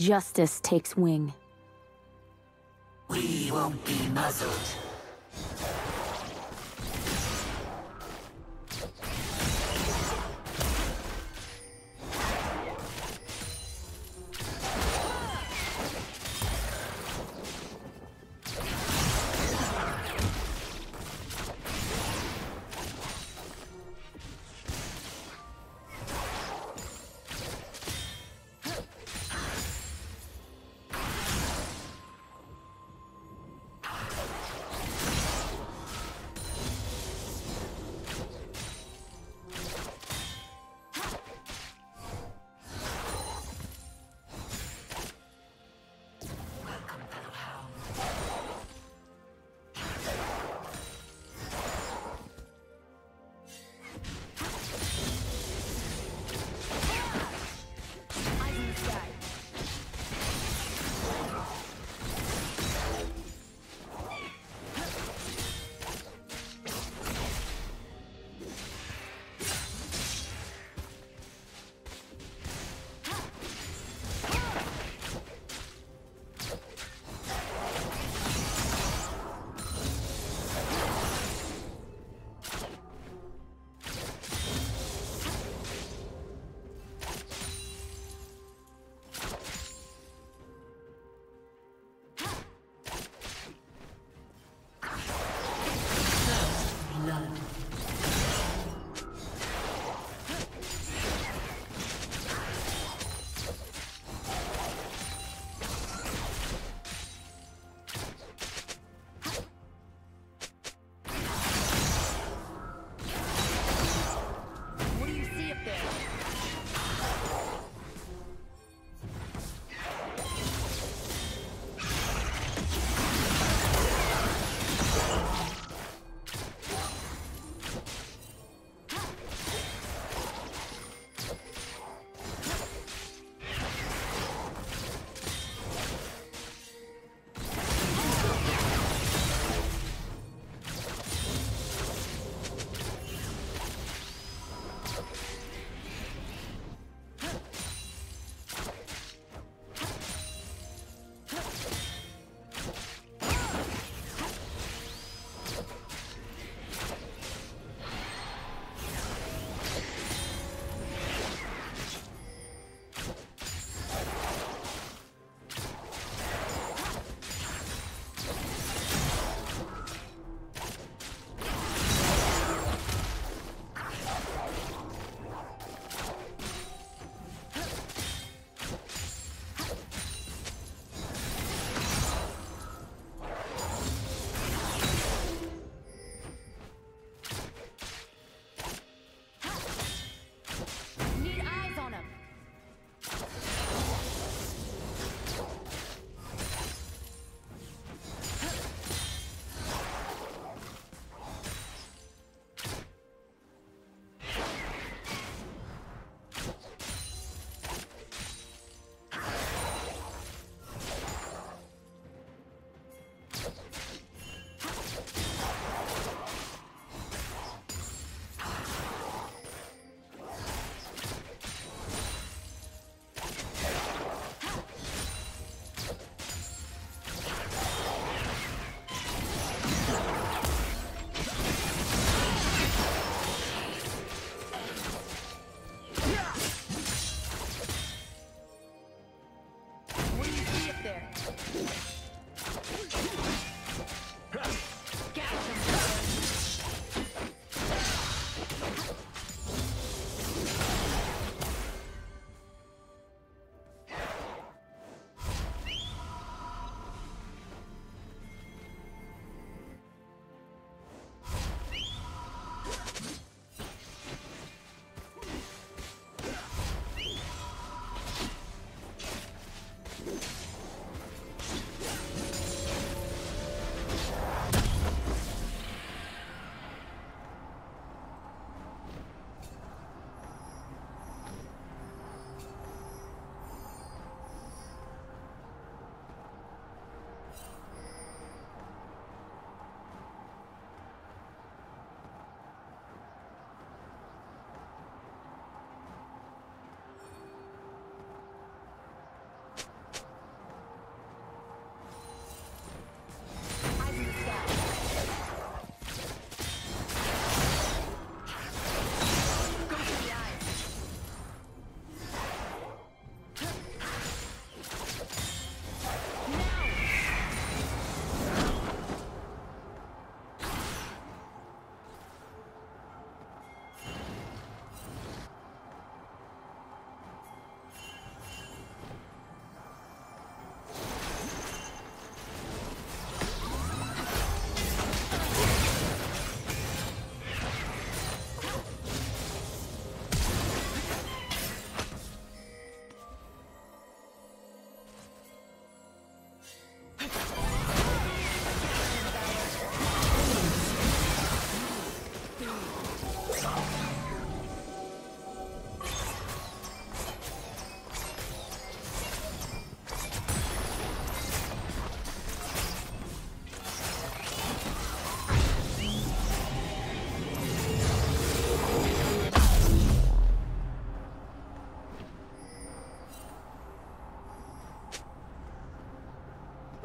Justice takes wing. We won't be muzzled.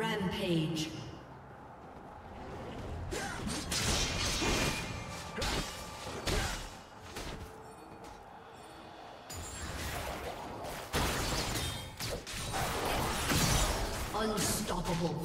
Rampage. Unstoppable.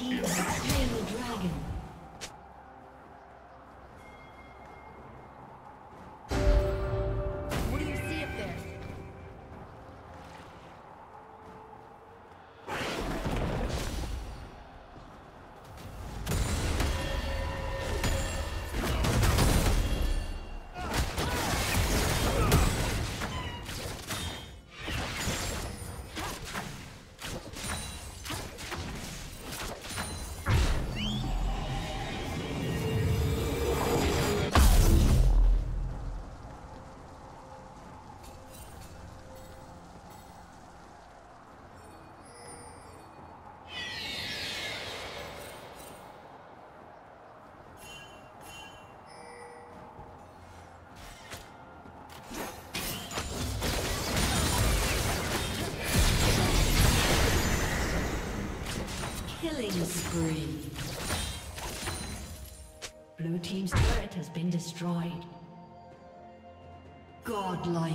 team has slain the dragon. Killing spree. Blue team's turret has been destroyed. Godlike.